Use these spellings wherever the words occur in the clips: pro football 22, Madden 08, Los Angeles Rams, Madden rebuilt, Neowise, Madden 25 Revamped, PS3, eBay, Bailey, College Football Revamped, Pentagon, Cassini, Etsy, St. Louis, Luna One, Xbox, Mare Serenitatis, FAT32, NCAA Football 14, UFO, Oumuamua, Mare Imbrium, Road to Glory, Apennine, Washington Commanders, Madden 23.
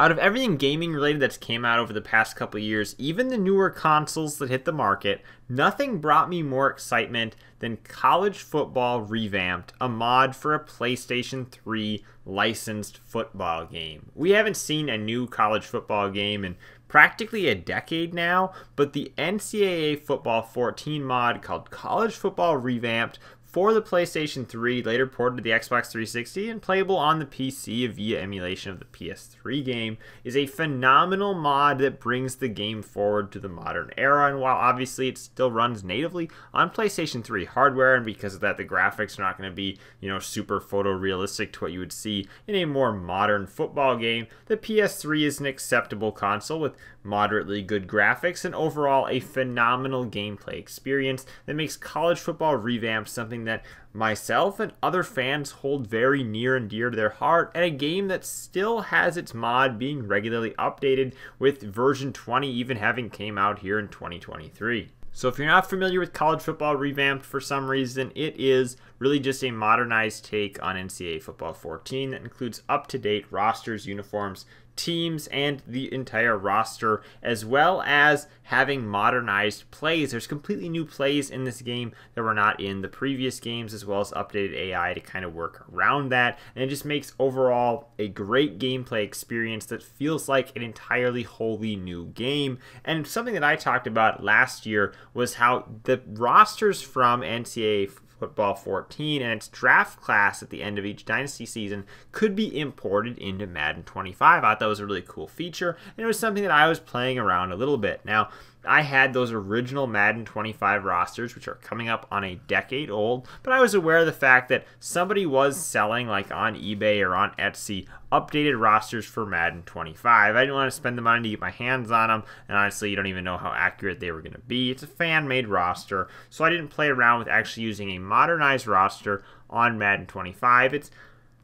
Out of everything gaming related that's came out over the past couple years, even the newer consoles that hit the market, nothing brought me more excitement than College Football Revamped, a mod for a PlayStation 3 licensed football game. We haven't seen a new college football game in practically a decade now, but the NCAA Football 14 mod called College Football Revamped for the PlayStation 3, later ported to the Xbox 360 and playable on the PC via emulation of the PS3 game, is a phenomenal mod that brings the game forward to the modern era. And while obviously it still runs natively on PlayStation 3 hardware, and because of that the graphics are not going to be, you know, super photorealistic to what you would see in a more modern football game, the PS3 is an acceptable console with moderately good graphics and overall a phenomenal gameplay experience that makes College Football Revamped something that myself and other fans hold very near and dear to their heart, and a game that still has its mod being regularly updated, with version 20 even having came out here in 2023. So if you're not familiar with College Football Revamped for some reason, it is really just a modernized take on NCAA Football 14 that includes up-to-date rosters, uniforms, teams, and the entire roster, as well as having modernized plays. There's completely new plays in this game that were not in the previous games, as well as updated AI to kind of work around that, and it just makes overall a great gameplay experience that feels like an entirely wholly new game. And something that I talked about last year was how the rosters from NCAA Football 14 and its draft class at the end of each dynasty season could be imported into Madden 25. I thought that was a really cool feature, and it was something that I was playing around a little bit. Now, I had those original Madden 25 rosters, which are coming up on a decade old, but I was aware of the fact that somebody was selling, like on eBay or on Etsy, updated rosters for Madden 25. I didn't want to spend the money to get my hands on them, and honestly, you don't even know how accurate they were going to be. It's a fan-made roster, so I didn't play around with actually using a modernized roster on Madden 25. It's,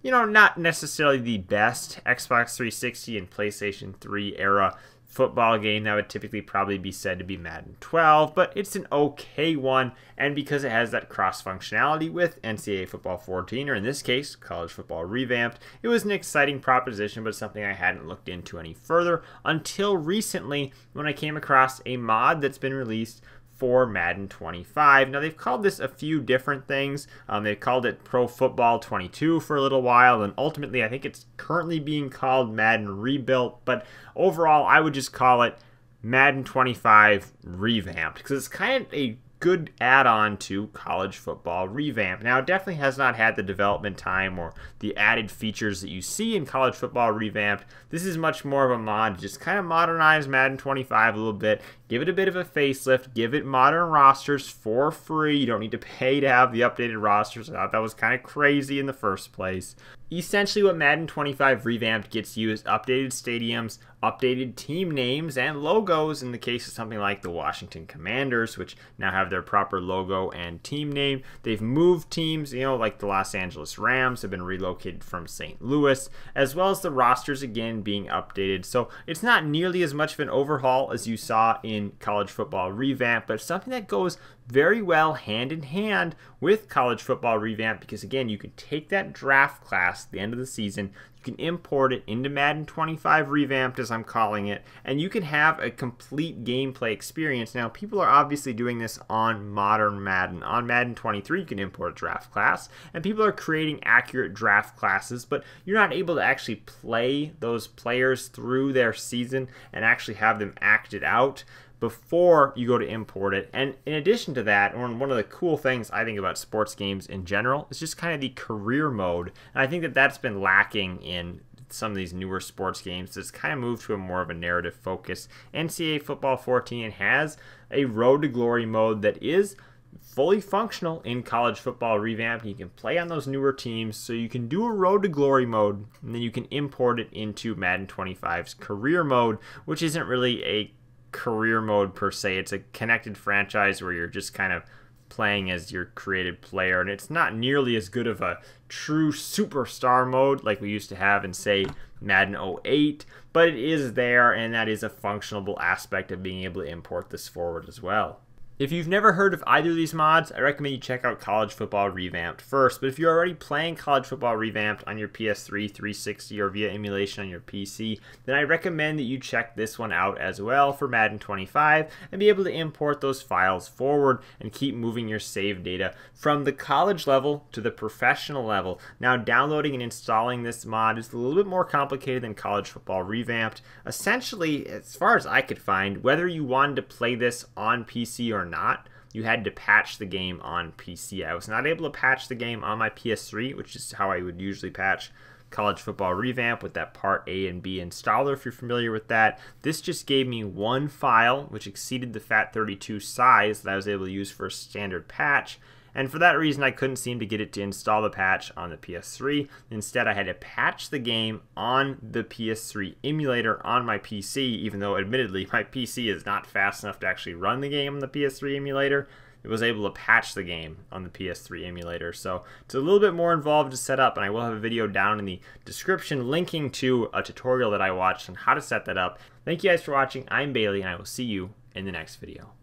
you know, not necessarily the best Xbox 360 and PlayStation 3 era football game. That would typically probably be said to be Madden 12, but it's an okay one, and because it has that cross functionality with NCAA Football 14, or in this case College Football Revamped, it was an exciting proposition, but something I hadn't looked into any further until recently, when I came across a mod that's been released for Madden 25. Now, they've called this a few different things. They've called it Pro Football 22 for a little while, and ultimately I think it's currently being called Madden Rebuilt, but overall I would just call it Madden 25 Revamped, because it's kind of a good add-on to College Football Revamped. Now, it definitely has not had the development time or the added features that you see in College Football Revamped. This is much more of a mod to just kind of modernize Madden 25 a little bit, give it a bit of a facelift, give it modern rosters for free. You don't need to pay to have the updated rosters. I thought that was kind of crazy in the first place. Essentially, what Madden 25 Revamped gets you is updated stadiums, updated team names, and logos in the case of something like the Washington Commanders, which now have their proper logo and team name. They've moved teams, you know, like the Los Angeles Rams have been relocated from St. Louis, as well as the rosters again being updated. So it's not nearly as much of an overhaul as you saw in College Football Revamped, but something that goes very well hand in hand with College Football Revamped, because again, you can take that draft class at the end of the season, you can import it into Madden 25 Revamped, as I'm calling it, and you can have a complete gameplay experience. Now, people are obviously doing this on modern Madden. On Madden 23, you can import a draft class, and people are creating accurate draft classes, but you're not able to actually play those players through their season and actually have them acted out before you go to import it. And in addition to that, one of the cool things I think about sports games in general is just kind of the career mode. And I think that that's been lacking in some of these newer sports games. It's kind of moved to a more of a narrative focus. NCAA Football 14 has a Road to Glory mode that is fully functional in College Football Revamped. You can play on those newer teams, so you can do a Road to Glory mode, and then you can import it into Madden 25's career mode, which isn't really a career mode per se. It's a connected franchise where you're just kind of playing as your created player, and it's not nearly as good of a true superstar mode like we used to have in, say, Madden 08, but it is there, and that is a functional aspect of being able to import this forward as well. If you've never heard of either of these mods, I recommend you check out College Football Revamped first, but if you're already playing College Football Revamped on your PS3, 360, or via emulation on your PC, then I recommend that you check this one out as well for Madden 25 and be able to import those files forward and keep moving your save data from the college level to the professional level. Now, downloading and installing this mod is a little bit more complicated than College Football Revamped. Essentially, as far as I could find, whether you wanted to play this on PC or not, you had to patch the game on PC. I was not able to patch the game on my PS3, which is how I would usually patch College Football Revamp, with that Part A and B installer, if you're familiar with that. This just gave me one file which exceeded the FAT32 size that I was able to use for a standard patch, and for that reason I couldn't seem to get it to install the patch on the PS3. Instead, I had to patch the game on the PS3 emulator on my PC, even though admittedly my PC is not fast enough to actually run the game on the PS3 emulator. It was able to patch the game on the PS3 emulator, so it's a little bit more involved to set up, and I will have a video down in the description linking to a tutorial that I watched on how to set that up. Thank you guys for watching. I'm Bailey, and I will see you in the next video.